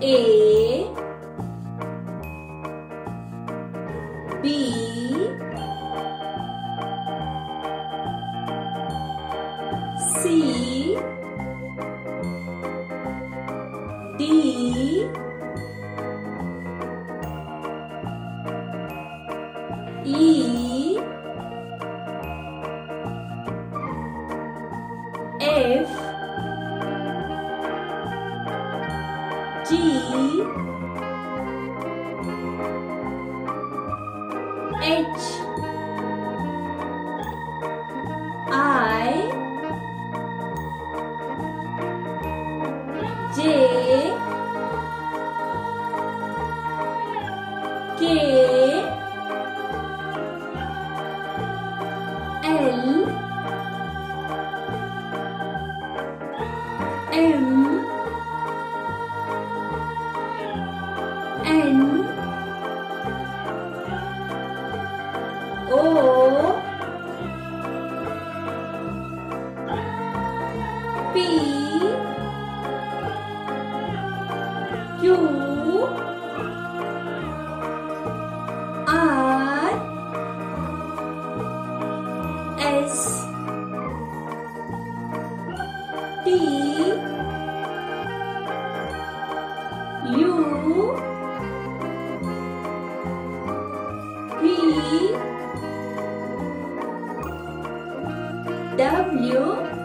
A, B, C, D, E, F, G, H, I, J, K, L, M, N, O, P, Q, R, S, T, U, V, W,